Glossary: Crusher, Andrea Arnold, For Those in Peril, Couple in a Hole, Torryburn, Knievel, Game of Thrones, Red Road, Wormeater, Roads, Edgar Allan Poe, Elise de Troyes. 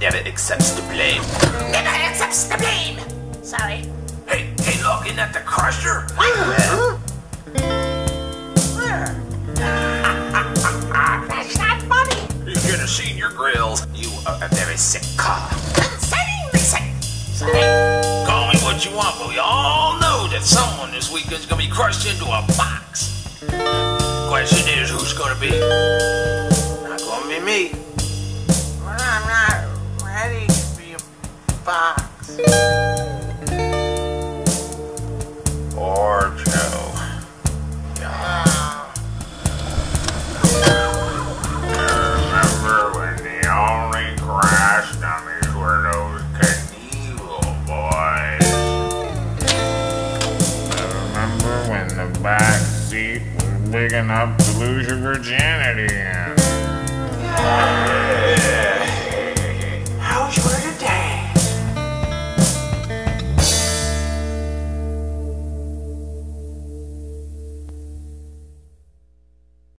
Never accepts the blame. Never accepts the blame! Sorry. Hey, look, isn't that the Crusher? Well... That's not funny! You should have seen your grills. You are a very sick car. Insanely sick! Sorry. Call me what you want, but we all know that someone this weekend's gonna be crushed into a box. Question is, who's gonna be? Not gonna be me. Box. Or Joe. Yeah. I remember when the only crash dummies were those Knievel boys. I remember when the back seat was big enough to lose your virginity in. Yeah.